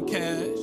Hellcat.